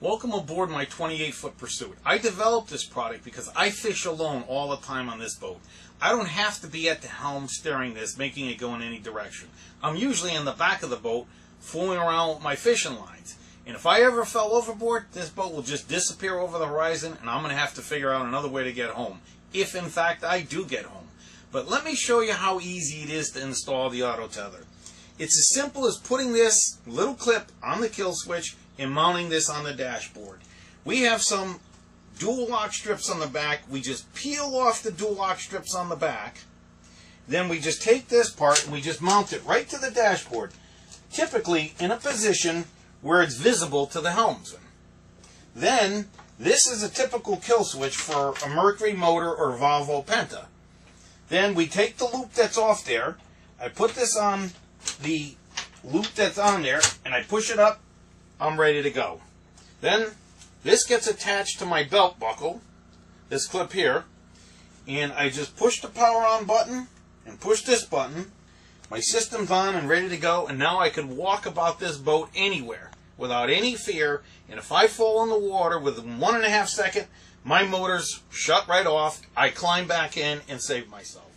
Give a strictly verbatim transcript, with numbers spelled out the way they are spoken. Welcome aboard my twenty-eight foot Pursuit. I developed this product because I fish alone all the time on this boat. I don't have to be at the helm steering this, making it go in any direction. I'm usually in the back of the boat, fooling around with my fishing lines. And if I ever fell overboard, this boat will just disappear over the horizon, and I'm going to have to figure out another way to get home, if in fact I do get home. But let me show you how easy it is to install the auto tether. It's as simple as putting this little clip on the kill switch and mounting this on the dashboard. We have some dual lock strips on the back. We just peel off the dual lock strips on the back. Then we just take this part and we just mount it right to the dashboard, typically in a position where it's visible to the helmsman. Then, this is a typical kill switch for a Mercury motor or Volvo Penta. Then we take the loop that's off there, I put this on the loop that's on there, and I push it up, I'm ready to go. Then this gets attached to my belt buckle, this clip here, and I just push the power on button and push this button. My system's on and ready to go, and now I can walk about this boat anywhere without any fear, and if I fall in the water within one and a half second, my motor's shut right off, I climb back in and save myself.